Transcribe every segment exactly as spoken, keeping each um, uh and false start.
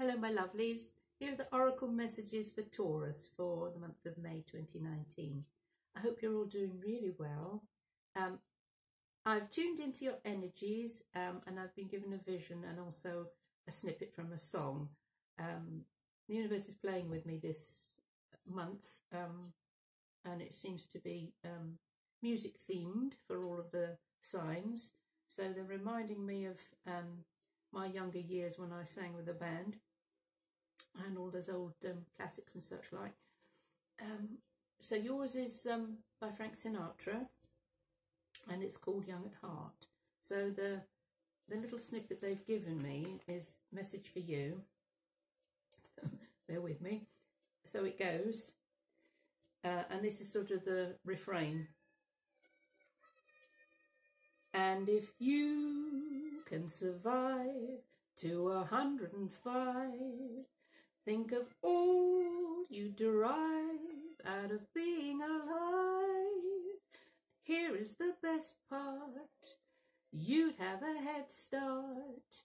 Hello my lovelies, here are the oracle messages for Taurus for the month of May twenty nineteen. I hope you're all doing really well. Um, I've tuned into your energies um, and I've been given a vision and also a snippet from a song. Um, the universe is playing with me this month um, and it seems to be um, music themed for all of the signs. So they're reminding me of um, my younger years when I sang with a band and all those old um, classics and such like. Um, so yours is um, by Frank Sinatra and it's called Young at Heart. So the, the little snippet they've given me is message for you. Bear with me. So it goes uh, and this is sort of the refrain. And if you can survive to a hundred and five, think of all you derive out of being alive. Here is the best part, you'd have a head start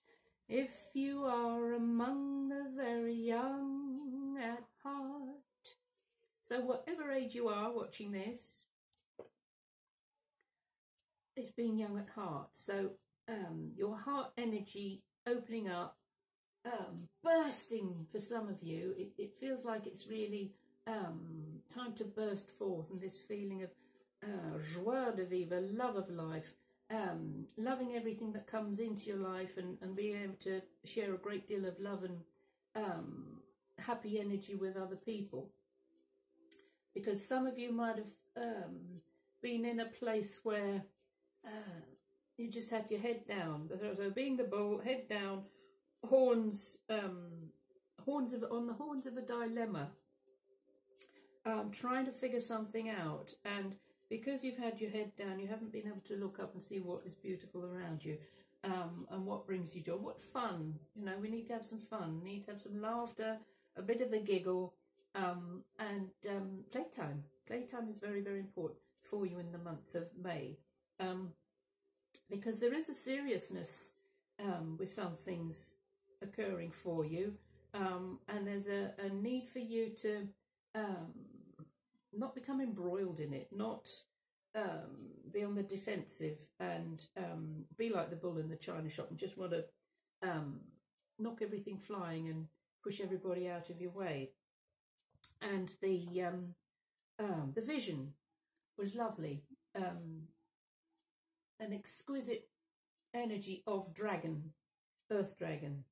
if you are among the very young at heart. So whatever age you are watching this, it's being young at heart. So um, your heart energy opening up, um, bursting for some of you. It, it feels like it's really um, time to burst forth, and this feeling of uh, joie de vivre, love of life, um, loving everything that comes into your life and, and being able to share a great deal of love and um, happy energy with other people. Because some of you might have um, been in a place where Uh, you just had your head down, so being the bull, head down, horns, um, horns of, on the horns of a dilemma, um, trying to figure something out, and because you've had your head down, you haven't been able to look up and see what is beautiful around you, um, and what brings you joy, what fun, you know, we need to have some fun, we need to have some laughter, a bit of a giggle, um, and um, playtime, playtime is very, very important for you in the month of May. Um, because there is a seriousness um, with some things occurring for you, um, and there's a, a need for you to um, not become embroiled in it, not um, be on the defensive and um, be like the bull in the china shop and just want to um, knock everything flying and push everybody out of your way. And the um, um, the vision was lovely. Um, An exquisite energy of dragon, earth dragon.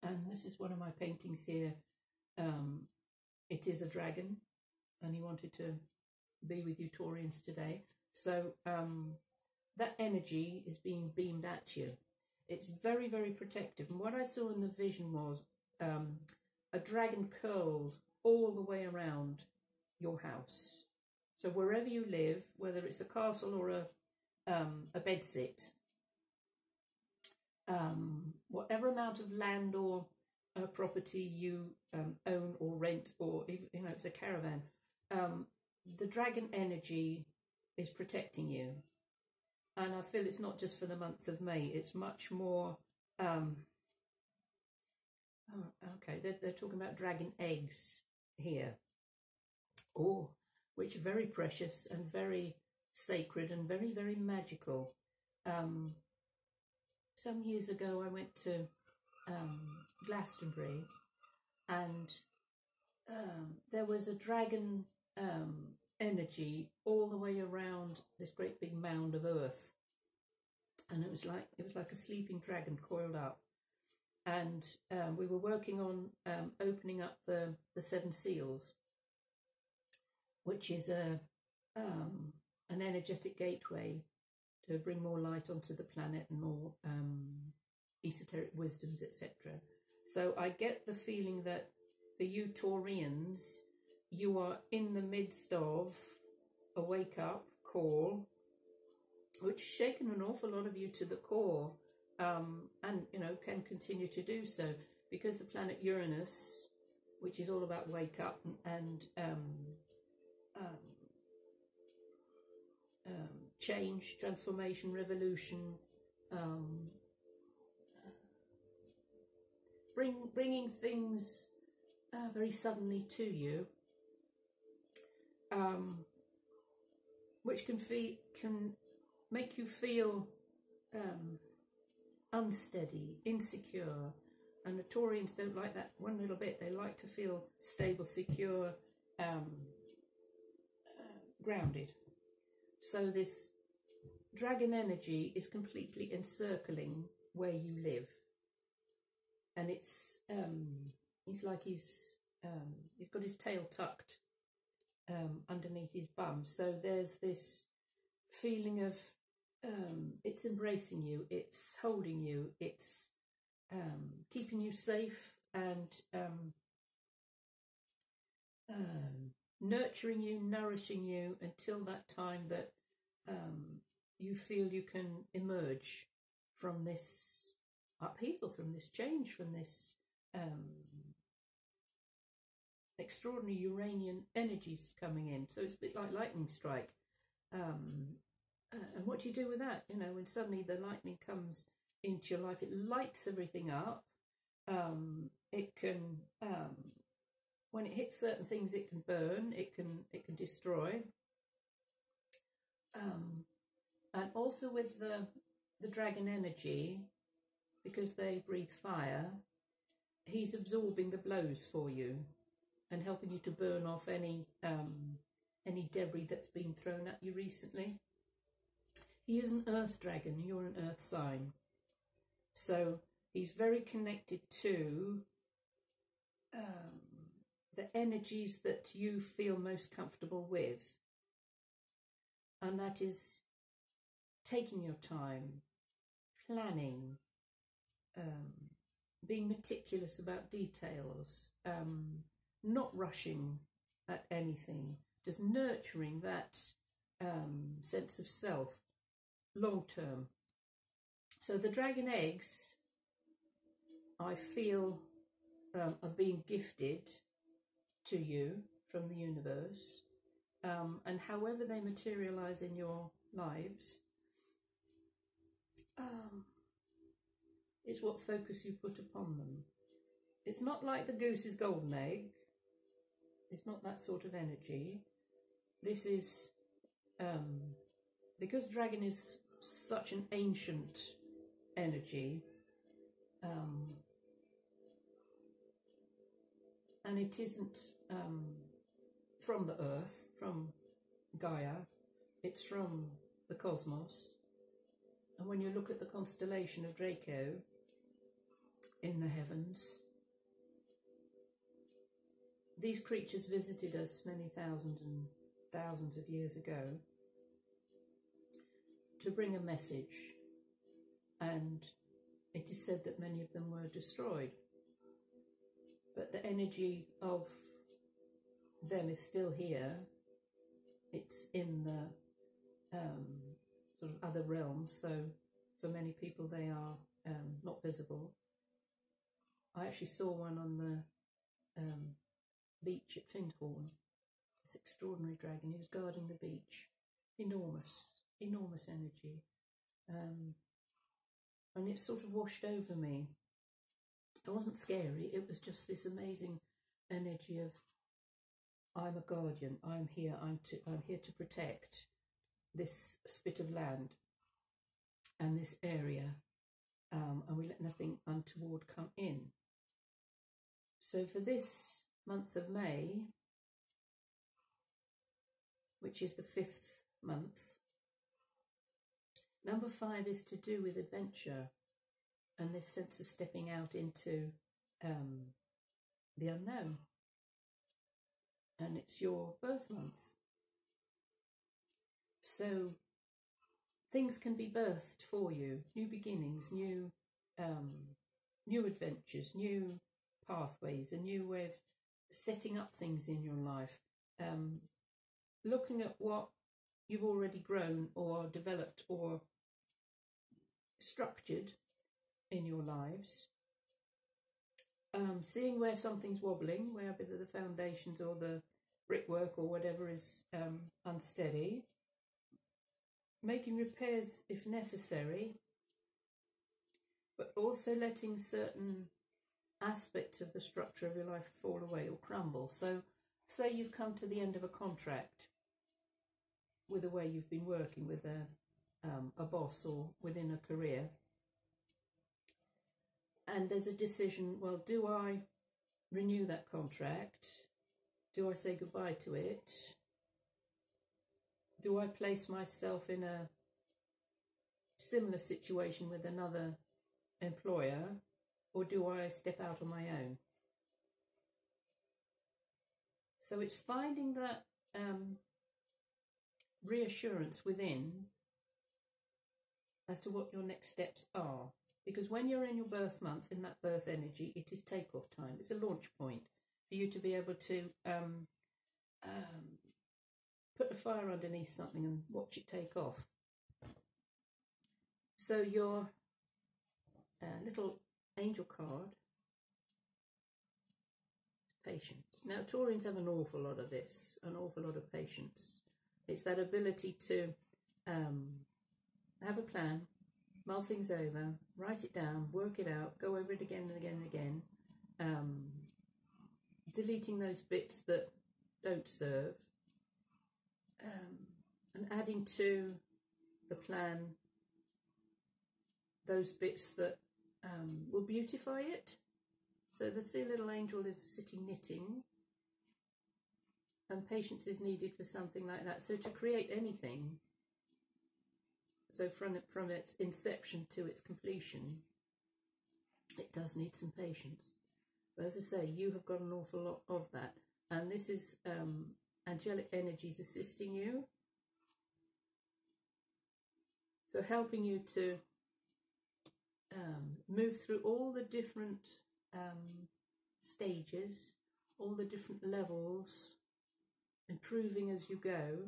And this is one of my paintings here. Um, it is a dragon, and he wanted to be with you Taurians today. So um, that energy is being beamed at you. It's very, very protective. And what I saw in the vision was um, a dragon curled all the way around your house. So wherever you live, whether it's a castle or a Um, a bedsit, um, whatever amount of land or uh, property you um, own or rent, or you know, it's a caravan, um, the dragon energy is protecting you. And I feel it's not just for the month of May, it's much more, um, oh, okay, they're, they're talking about dragon eggs here, oh, which are very precious and very sacred and very, very magical. Um, some years ago I went to um, Glastonbury, and um, there was a dragon um, energy all the way around this great big mound of earth, and it was like it was like a sleeping dragon coiled up. And um, we were working on um, opening up the, the seven seals, which is a um, an energetic gateway to bring more light onto the planet and more um, esoteric wisdoms, et cetera. So I get the feeling that for you Taurians, you are in the midst of a wake-up call, which has shaken an awful lot of you to the core, um, and you know can continue to do so, because the planet Uranus, which is all about wake-up and, and um, um, Um, change, transformation, revolution, um, bring, bringing things uh, very suddenly to you, um, which can, fe can make you feel um, unsteady, insecure. And the Taurians don't like that one little bit. They like to feel stable, secure, um, uh, grounded. So this dragon energy is completely encircling where you live. And it's, um, he's like he's, um, he's got his tail tucked um, underneath his bum. So there's this feeling of, um, it's embracing you, it's holding you, it's Um, keeping you safe and um, um, nurturing you, nourishing you until that time that um, you feel you can emerge from this upheaval, from this change, from this um, extraordinary Uranian energies coming in. So it's a bit like lightning strike. Um, uh, and what do you do with that? You know, when suddenly the lightning comes into your life, it lights everything up. Um, it can, um, when it hits certain things, it can burn, it can, it can destroy. Um, and also with the, the dragon energy, because they breathe fire, he's absorbing the blows for you and helping you to burn off any, um, any debris that's been thrown at you recently. He is an earth dragon, you're an earth sign. So he's very connected to um, the energies that you feel most comfortable with. And that is taking your time, planning, um, being meticulous about details, um, not rushing at anything, just nurturing that um, sense of self long term. So the dragon eggs, I feel, um, are being gifted to you from the universe. Um, and however they materialise in your lives, um, it's what focus you put upon them. It's not like the goose's golden egg. It's not that sort of energy. This is, um, because dragon is such an ancient energy, um, and it isn't um, from the earth, from Gaia, it's from the cosmos. And when you look at the constellation of Draco in the heavens, these creatures visited us many thousands and thousands of years ago to bring a message. And it is said that many of them were destroyed, but the energy of them is still here. It's in the um, sort of other realms, so for many people they are um, not visible. I actually saw one on the um, beach at Findhorn, this extraordinary dragon. He was guarding the beach, enormous, enormous energy. Um, And it sort of washed over me. It wasn't scary, it was just this amazing energy of, I'm a guardian, I'm here, I'm, to, I'm here to protect this spit of land and this area, um, and we let nothing untoward come in. So for this month of May, which is the fifth month, number five is to do with adventure and this sense of stepping out into um, the unknown. And it's your birth month. So things can be birthed for you, new beginnings, new, um, new adventures, new pathways, a new way of setting up things in your life, um, looking at what you've already grown or developed or structured in your lives, um, seeing where something's wobbling, where either the foundations or the brickwork or whatever is um, unsteady, making repairs if necessary, but also letting certain aspects of the structure of your life fall away or crumble. So say you've come to the end of a contract with the way you've been working with a, um, a boss or within a career, and there's a decision, well, do I renew that contract? Do I say goodbye to it? Do I place myself in a similar situation with another employer, or do I step out on my own? So it's finding that um, reassurance within as to what your next steps are. Because when you're in your birth month, in that birth energy, it is takeoff time. It's a launch point for you to be able to um, um, put a fire underneath something and watch it take off. So your uh, little angel card, patience. Now, Taurians have an awful lot of this, an awful lot of patience. It's that ability to um, have a plan, mull things over, write it down, work it out, go over it again and again and again, um, deleting those bits that don't serve, um, and adding to the plan those bits that um, will beautify it. So the sea little angel is sitting knitting, and patience is needed for something like that. So to create anything, so from, from its inception to its completion, it does need some patience. But as I say, you have got an awful lot of that. And this is um, angelic energies assisting you. So helping you to um, move through all the different um, stages, all the different levels, improving as you go.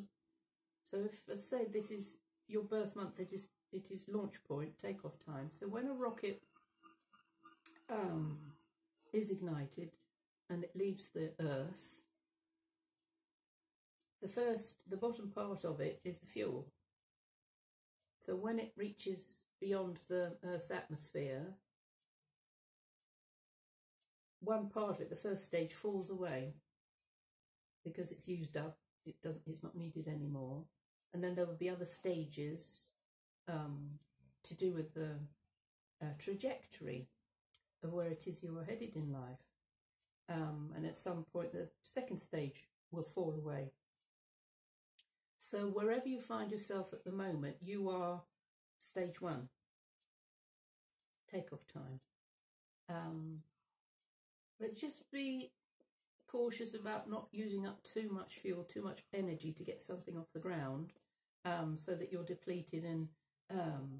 So if, as I say, this is your birth month, it is, it is launch point, takeoff time. So when a rocket um, is ignited and it leaves the earth, the first, the bottom part of it is the fuel. So when it reaches beyond the earth's atmosphere, one part of it, the first stage, falls away because it's used up, it doesn't, it's not needed anymore. And then there will be other stages um, to do with the uh, trajectory of where it is you are headed in life. Um, and at some point, the second stage will fall away. So wherever you find yourself at the moment, you are stage one, takeoff time. Um, but just be cautious about not using up too much fuel, too much energy to get something off the ground. Um, so that you're depleted and um,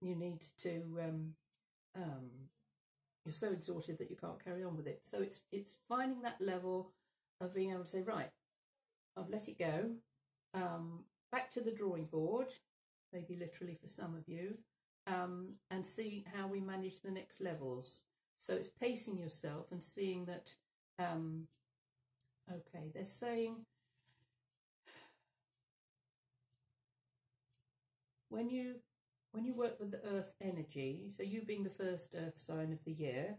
you need to, um, um, you're so exhausted that you can't carry on with it. So it's it's finding that level of being able to say, right, I've let it go, um, back to the drawing board, maybe literally for some of you, um, and see how we manage the next levels. So it's pacing yourself and seeing that, um, okay, they're saying, When you, when you work with the earth energy, so you being the first earth sign of the year,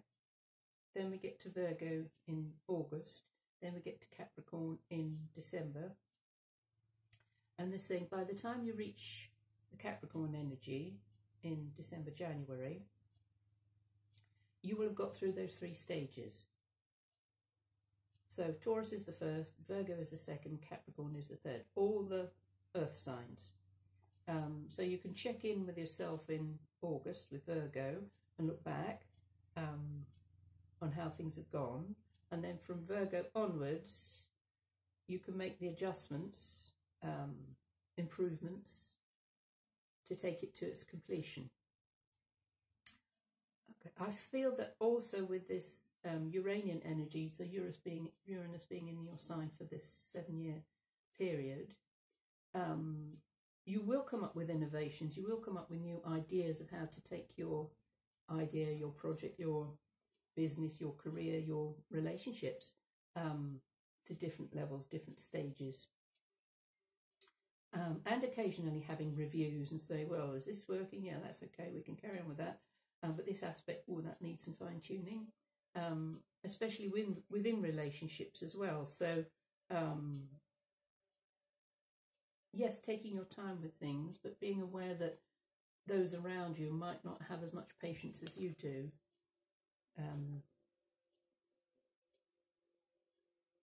then we get to Virgo in August, then we get to Capricorn in December. And they're saying by the time you reach the Capricorn energy in December, January, you will have got through those three stages. So Taurus is the first, Virgo is the second, Capricorn is the third, all the earth signs. Um, so you can check in with yourself in August with Virgo and look back um, on how things have gone. And then from Virgo onwards, you can make the adjustments, um, improvements to take it to its completion. Okay. I feel that also with this um, Uranian energy, so Uranus being, Uranus being in your sign for this seven-year period, um, you will come up with innovations, you will come up with new ideas of how to take your idea, your project, your business, your career, your relationships um, to different levels, different stages. Um, and occasionally having reviews and say, well, is this working? Yeah, that's okay, we can carry on with that. Um, but this aspect, oh, that needs some fine tuning. um, especially within, within relationships as well. So, um, yes, taking your time with things, but being aware that those around you might not have as much patience as you do. Um,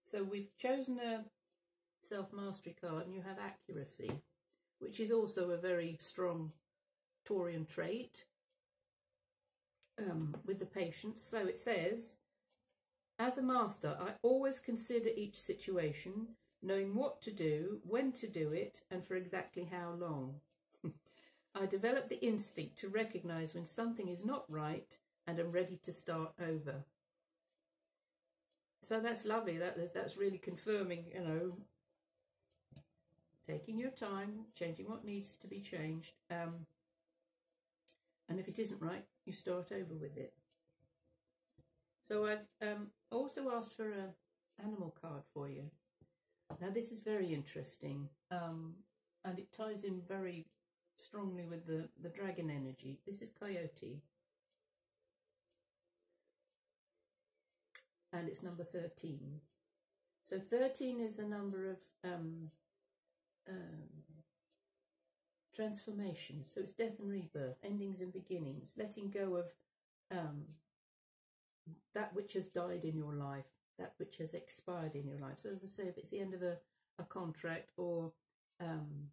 so we've chosen a self-mastery card, and you have accuracy, which is also a very strong Taurian trait, um, with the patience. So it says, as a master, I always consider each situation, knowing what to do, when to do it, and for exactly how long. I develop the instinct to recognise when something is not right and am ready to start over. So that's lovely. That, that's really confirming, you know, taking your time, changing what needs to be changed. Um, and if it isn't right, you start over with it. So I've um, also asked for an animal card for you. Now this is very interesting, um, and it ties in very strongly with the, the dragon energy. This is Coyote. And it's number thirteen. So thirteen is the number of um, um, transformation. So it's death and rebirth, endings and beginnings, letting go of um, that which has died in your life, that which has expired in your life. So as I say, if it's the end of a, a contract or um,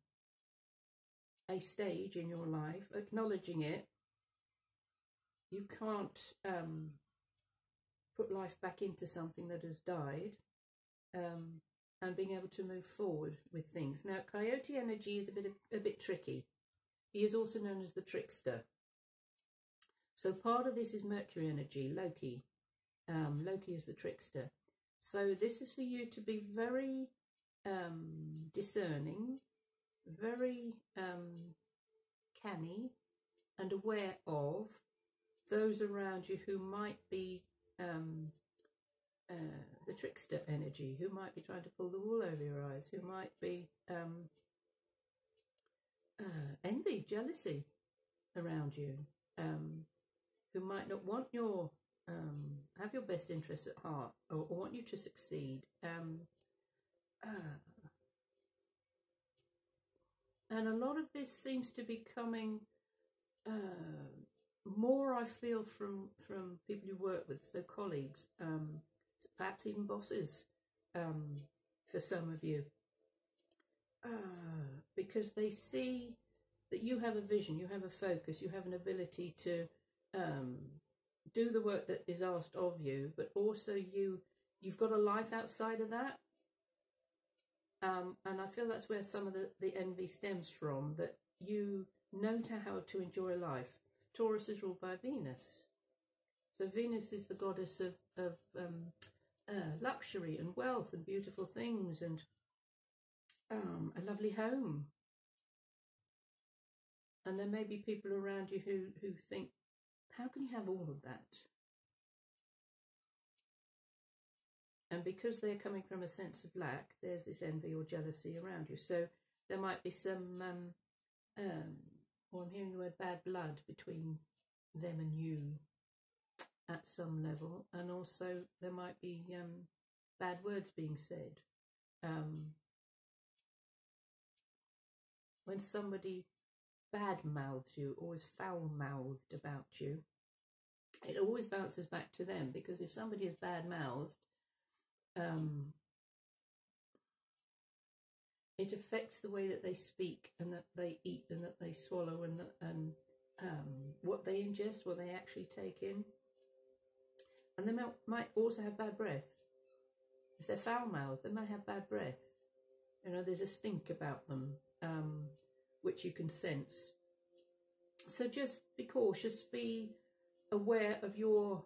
a stage in your life, acknowledging it, you can't um, put life back into something that has died, um, and being able to move forward with things. Now, Coyote energy is a bit of, a bit tricky. He is also known as the trickster. So part of this is Mercury energy, Loki. Um, Loki is the trickster. So this is for you to be very um, discerning, very um, canny, and aware of those around you who might be um, uh, the trickster energy, who might be trying to pull the wool over your eyes, who might be um, uh, envy, jealousy around you, um, who might not want your um, have your best interests at heart, or, or want you to succeed. Um, uh, And a lot of this seems to be coming uh, more, I feel, from, from people you work with, so colleagues, um, perhaps even bosses, um, for some of you. Uh, because they see that you have a vision, you have a focus, you have an ability to um, do the work that is asked of you, but also you, you've got a life outside of that. Um, and I feel that's where some of the, the envy stems from, that you know to how to enjoy life. Taurus is ruled by Venus. So Venus is the goddess of, of um, uh, luxury and wealth and beautiful things and um, a lovely home. And there may be people around you who, who think, how can you have all of that? And because they're coming from a sense of lack, there's this envy or jealousy around you. So there might be some, um, um, or I'm hearing the word bad blood between them and you at some level. And also there might be um, bad words being said. Um, when somebody bad mouths you, or is foul mouthed about you, it always bounces back to them, because if somebody is bad mouthed, Um, it affects the way that they speak and that they eat and that they swallow and, that, and um, what they ingest, what they actually take in. And they might also have bad breath. If they're foul-mouthed, they might have bad breath. You know, there's a stink about them, um, which you can sense. So just be cautious, be aware of your,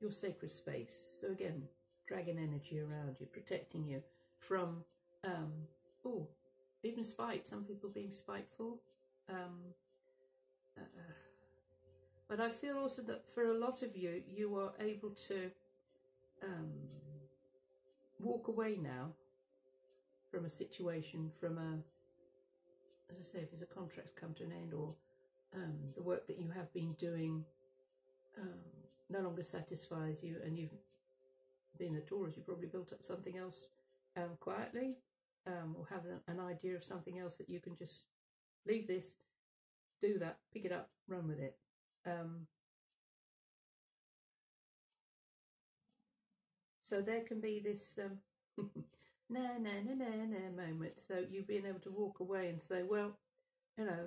your sacred space. So again, dragon energy around you, protecting you from, um, oh, even spite, some people being spiteful. Um, uh, but I feel also that for a lot of you, you are able to um, walk away now from a situation, from a, as I say, if there's a contract come to an end, or um, the work that you have been doing, um, no longer satisfies you, and you've been a Taurus, you probably built up something else um, quietly, um, or have an idea of something else that you can just leave this, do that, pick it up, run with it. Um, so there can be this um, na na na na na moment. So you being able to walk away and say, well, you know,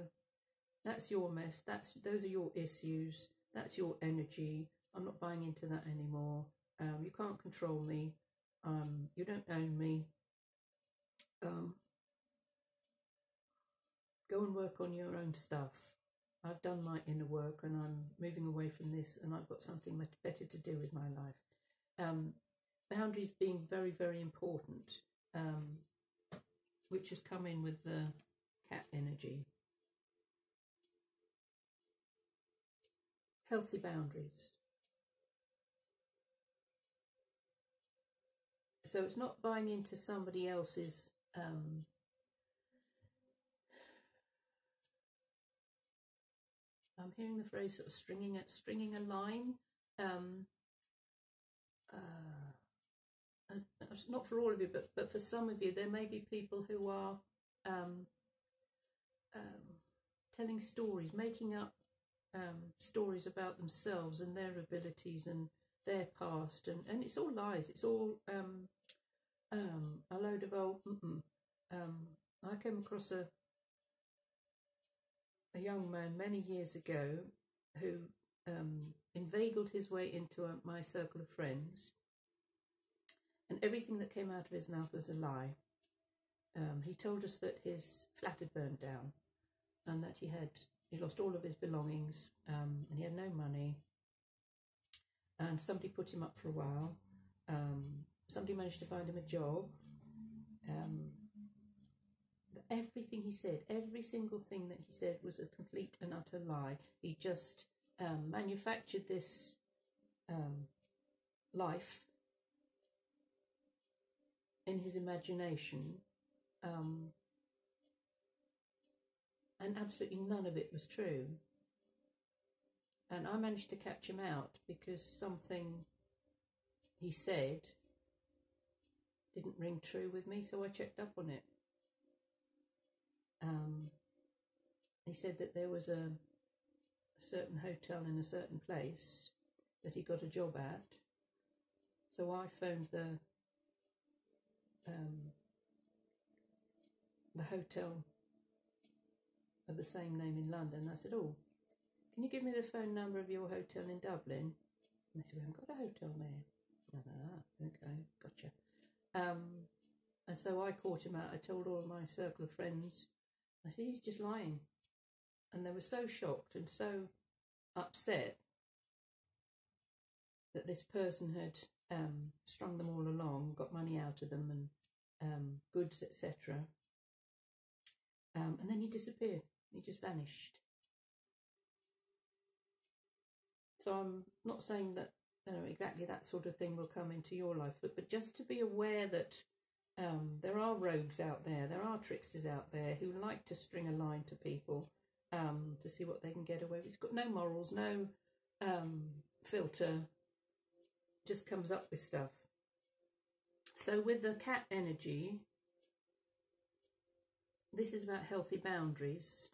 that's your mess. That's those are your issues. That's your energy. I'm not buying into that anymore. Um, you can't control me. Um, you don't own me. Um, go and work on your own stuff. I've done my inner work and I'm moving away from this, and I've got something much better to do with my life. Um, boundaries being very, very important, um, which has come in with the cat energy. Healthy boundaries. So it's not buying into somebody else's um, I'm hearing the phrase sort of stringing a, stringing a line. Um, uh, not for all of you, but, but for some of you, there may be people who are um, um, telling stories, making up um, stories about themselves and their abilities and their past. And, and it's all lies. It's all um, um, a load of old mm-mm. Um, I came across a A young man many years ago who um, inveigled his way into a, my circle of friends, and everything that came out of his mouth was a lie. Um, he told us that his flat had burned down, and that he had he lost all of his belongings, um, and he had no money. And somebody put him up for a while. Um, somebody managed to find him a job. Um, Everything he said, every single thing that he said was a complete and utter lie. He just um, manufactured this um, life in his imagination, um, and absolutely none of it was true. And I managed to catch him out because something he said didn't ring true with me, so I checked up on it. Um, he said that there was a, a certain hotel in a certain place that he got a job at. So I phoned the um, the hotel of the same name in London. I said, "Oh, can you give me the phone number of your hotel in Dublin?" And they said, "We haven't got a hotel there." Ah, okay, gotcha. Um, and so I caught him out. I told all my circle of friends. I said, he's just lying. And they were so shocked and so upset that this person had um, strung them all along, got money out of them and um, goods, et cetera. Um, and then he disappeared. He just vanished. So I'm not saying that you know, exactly that sort of thing will come into your life, but, but just to be aware that Um, there are rogues out there, there are tricksters out there who like to string a line to people um, to see what they can get away with. It's got no morals, no um, filter, just comes up with stuff. So with the cat energy, this is about healthy boundaries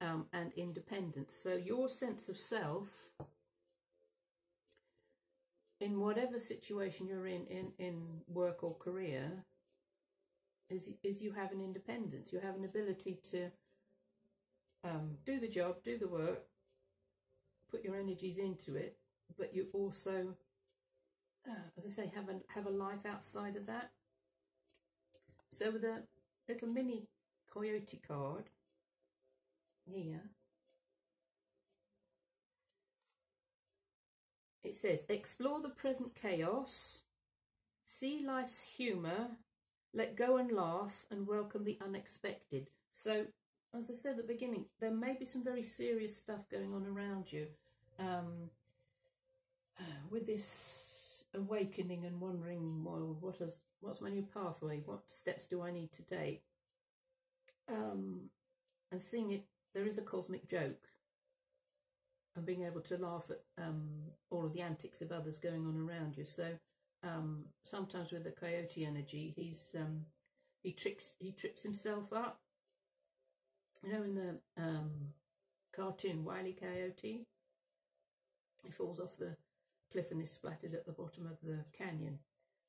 um, and independence. So your sense of self, in whatever situation you're in, in, in work or career, Is, is you have an independence, you have an ability to um, do the job, do the work, put your energies into it, but you also, uh, as I say, have a, have a life outside of that. So with a little mini coyote card here, it says, explore the present chaos, see life's humour, let go and laugh and welcome the unexpected. So, as I said at the beginning, there may be some very serious stuff going on around you um, with this awakening and wondering, well, what is, what's my new pathway? What steps do I need to take? Um, and seeing it, there is a cosmic joke. and being able to laugh at um, all of the antics of others going on around you. So um, sometimes with the coyote energy, he's um, he tricks he trips himself up. You know, in the um, cartoon Wile E. Coyote, he falls off the cliff and is splattered at the bottom of the canyon.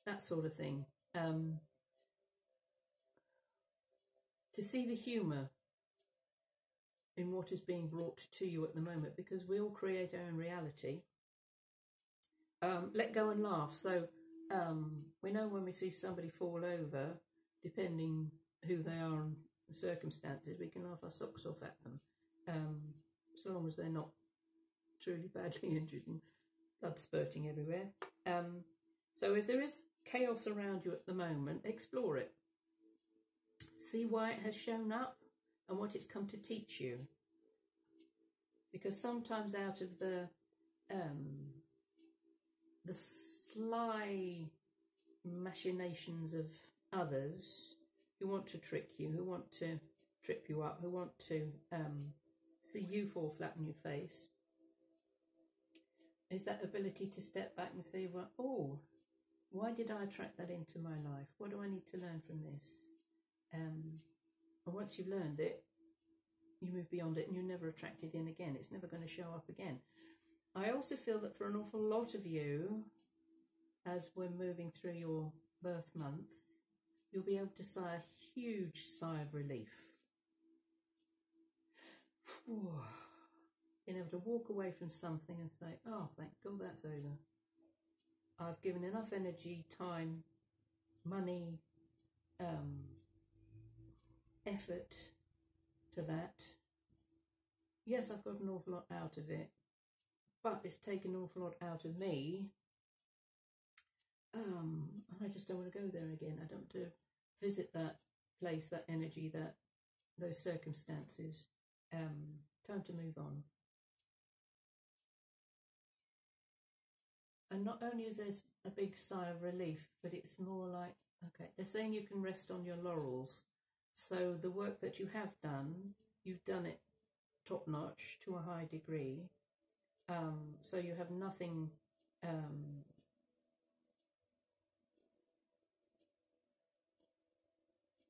That sort of thing. Um, to see the humour in what is being brought to you at the moment, because we all create our own reality. Um, let go and laugh. So um, we know when we see somebody fall over, depending who they are and the circumstances, we can laugh our socks off at them, um, so long as they're not truly badly injured and blood spurting everywhere. Um, so if there is chaos around you at the moment, explore it. See why it has shown up and what it's come to teach you. Because sometimes out of the um, the sly machinations of others who want to trick you, who want to trip you up, who want to um, see you fall flat on your face, is that ability to step back and say, well, oh, why did I attract that into my life? What do I need to learn from this? Um, and once you've learned it, you move beyond it and you never attract it in again. It's never going to show up again. I also feel that for an awful lot of you, as we're moving through your birth month, you'll be able to sigh a huge sigh of relief. Being able to walk away from something and say, oh, thank God that's over. I've given enough energy, time, money, um, effort to that. Yes, I've got an awful lot out of it, but it's taken an awful lot out of me. Um, and I just don't want to go there again. I don't want to visit that place, that energy, that those circumstances. Um, time to move on. And not only is there a big sigh of relief, but it's more like, okay, they're saying you can rest on your laurels. So the work that you have done, you've done it top-notch to a high degree. Um, so you have nothing um,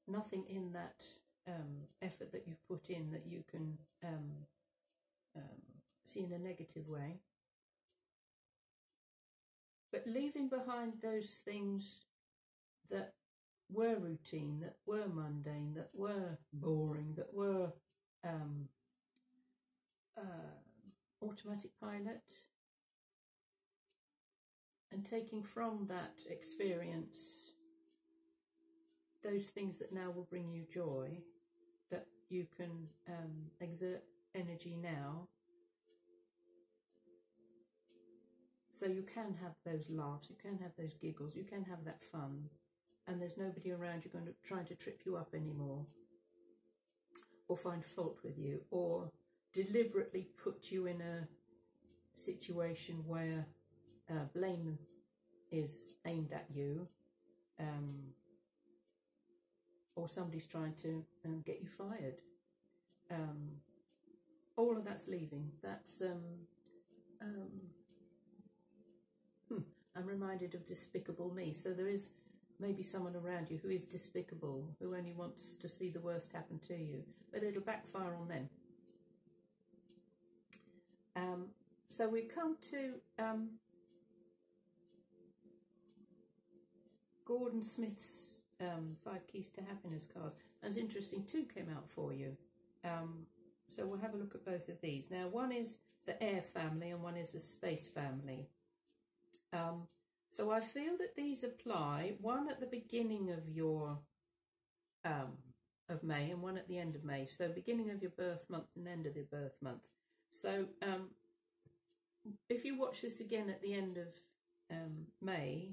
nothing in that um, effort that you've put in that you can um, um, see in a negative way. But leaving behind those things that were routine, that were mundane, that were boring, that were um, uh, automatic pilot, and taking from that experience those things that now will bring you joy, that you can um, exert energy now. So you can have those laughs, you can have those giggles, you can have that fun, and there's nobody around you going to try to trip you up anymore, or find fault with you, or deliberately put you in a situation where uh, blame is aimed at you, um, or somebody's trying to um, get you fired. Um, all of that's leaving. That's um. um I'm reminded of Despicable Me. So there is maybe someone around you who is despicable, who only wants to see the worst happen to you, but it'll backfire on them. Um, so we come to um, Gordon Smith's um, Five Keys to Happiness cards. And it's interesting, two came out for you. Um, so we'll have a look at both of these. Now, one is the air family and one is the space family. Um, so I feel that these apply, one at the beginning of your, um, of May and one at the end of May. So beginning of your birth month and end of your birth month. So um, if you watch this again at the end of um, May,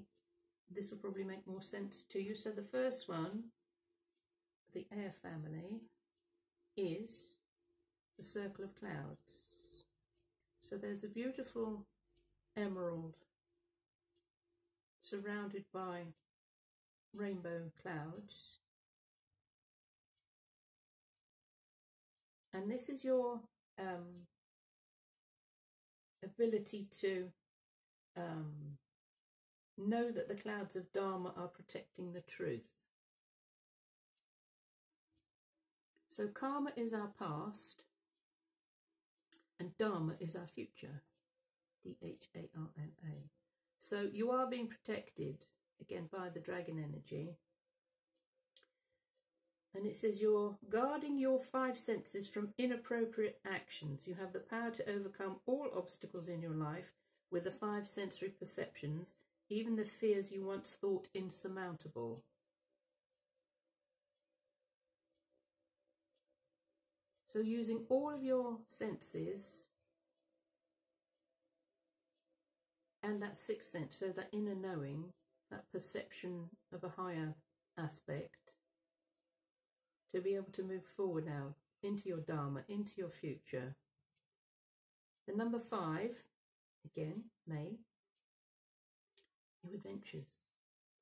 this will probably make more sense to you. So the first one, the air family, is the circle of clouds. So there's a beautiful emerald surrounded by rainbow clouds. And this is your um, ability to um, know that the clouds of Dharma are protecting the truth. So karma is our past and Dharma is our future. D H A R M A. So you are being protected, again, by the dragon energy. And it says you're guarding your five senses from inappropriate actions. You have the power to overcome all obstacles in your life with the five sensory perceptions, even the fears you once thought insurmountable. So using all of your senses and that sixth sense, so that inner knowing, that perception of a higher aspect, to be able to move forward now into your Dharma, into your future. The number five, again, May, new adventures,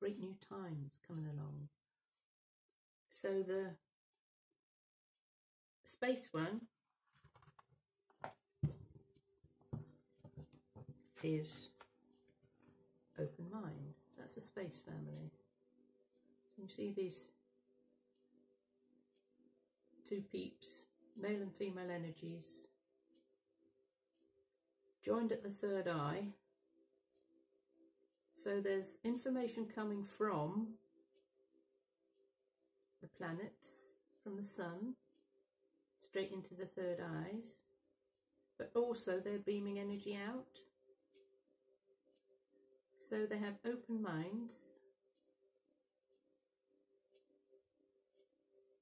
great new times coming along. So the space one is open mind. That's the space family. So you see these two peeps, male and female energies, joined at the third eye. So there's information coming from the planets, from the sun, straight into the third eyes, but also they're beaming energy out. So they have open minds.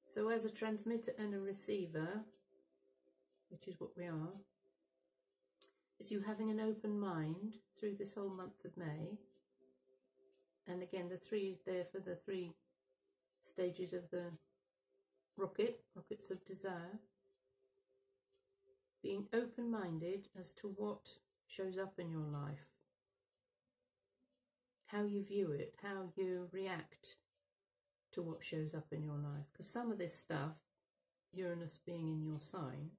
So as a transmitter and a receiver, which is what we are, is you having an open mind through this whole month of May. And again, the three is there for the three stages of the rocket, rockets of desire. Being open-minded as to what shows up in your life, how you view it, how you react to what shows up in your life. Because some of this stuff, Uranus being in your sign,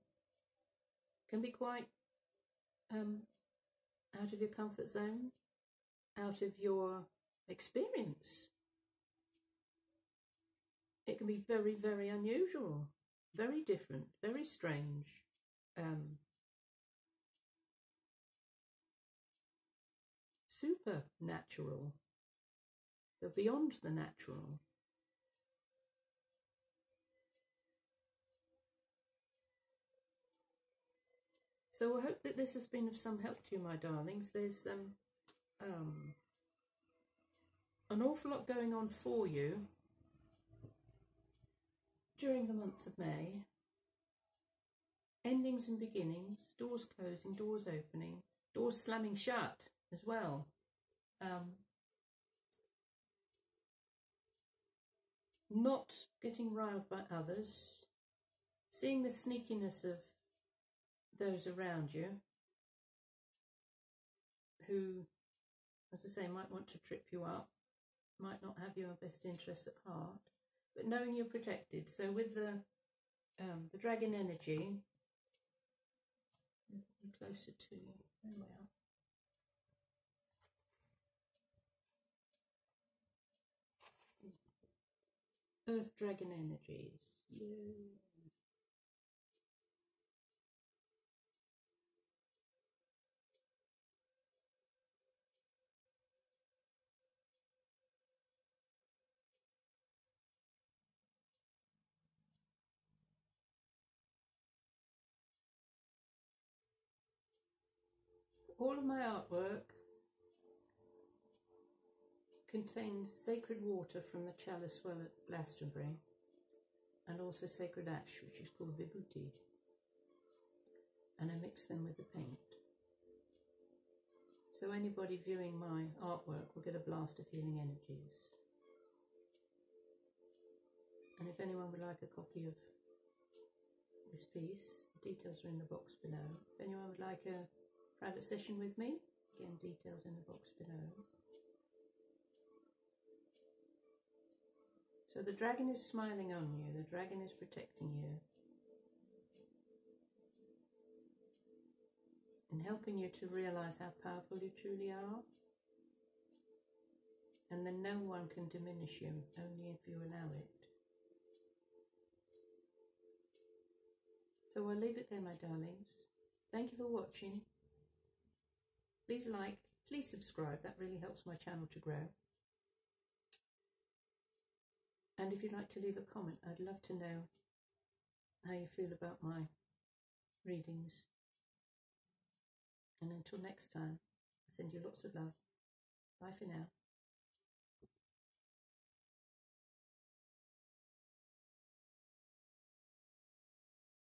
can be quite um, out of your comfort zone, out of your experience. It can be very, very unusual, very different, very strange. Um, supernatural, so beyond the natural. So I hope that this has been of some help to you, my darlings. There's um, um, an awful lot going on for you during the month of May. Endings and beginnings, doors closing, doors opening, doors slamming shut as well. Um, not getting riled by others, seeing the sneakiness of those around you who, as I say, might want to trip you up, might not have your best interests at heart, but knowing you're protected. So with the um, the dragon energy, closer to you, there we are. Earth dragon energies. Yeah. All of my artwork contains sacred water from the chalice well at Glastonbury, and also sacred ash, which is called Vibutti, and I mix them with the paint. So anybody viewing my artwork will get a blast of healing energies. And if anyone would like a copy of this piece, the details are in the box below. If anyone would like a private session with me, again, details in the box below. So the dragon is smiling on you, the dragon is protecting you. and helping you to realize how powerful you truly are. And then no one can diminish you, only if you allow it. So I'll leave it there, my darlings. Thank you for watching. Please like, please subscribe, that really helps my channel to grow. And if you'd like to leave a comment, I'd love to know how you feel about my readings. And until next time, I send you lots of love. Bye for now.